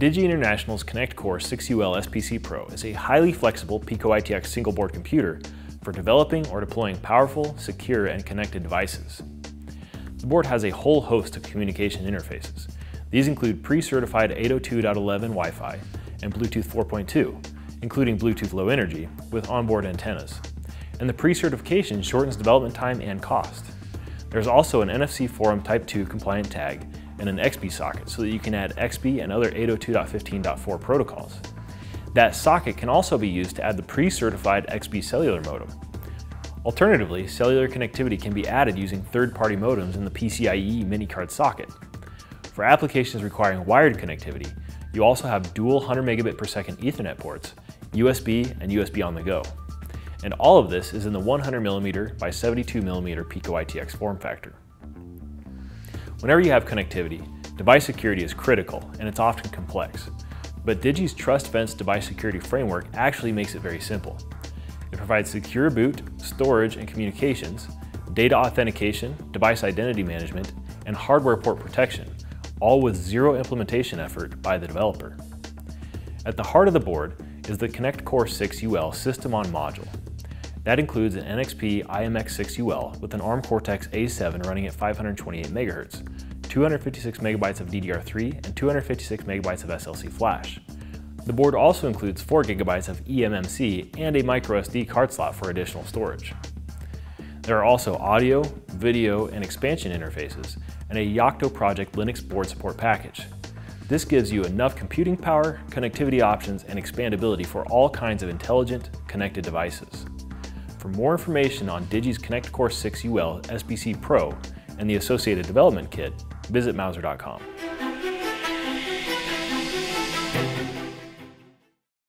Digi International's ConnectCore 6UL SBC Pro is a highly flexible PicoITX single board computer for developing or deploying powerful, secure, and connected devices. The board has a whole host of communication interfaces. These include pre-certified 802.11 Wi-Fi and Bluetooth 4.2, including Bluetooth Low Energy with onboard antennas. And the pre-certification shortens development time and cost. There's also an NFC Forum Type 2 compliant tag and an XBee socket so that you can add XBee and other 802.15.4 protocols. That socket can also be used to add the pre-certified XBee cellular modem. Alternatively, cellular connectivity can be added using third-party modems in the PCIe mini card socket. For applications requiring wired connectivity, you also have dual 100 megabit per second Ethernet ports, USB, and USB on the go. And all of this is in the 100mm by 72mm PicoITX form factor. Whenever you have connectivity, device security is critical and it's often complex. But Digi's TrustFence device security framework actually makes it very simple. It provides secure boot, storage and communications, data authentication, device identity management, and hardware port protection, all with zero implementation effort by the developer. At the heart of the board is the ConnectCore 6UL system-on module. That includes an NXP IMX6UL with an ARM Cortex-A7 running at 528 MHz, 256 MB of DDR3, and 256 MB of SLC Flash. The board also includes 4 GB of eMMC and a microSD card slot for additional storage. There are also audio, video, and expansion interfaces, and a Yocto Project Linux board support package. This gives you enough computing power, connectivity options, and expandability for all kinds of intelligent, connected devices. For more information on Digi's ConnectCore 6UL SBC Pro and the associated development kit, visit Mouser.com.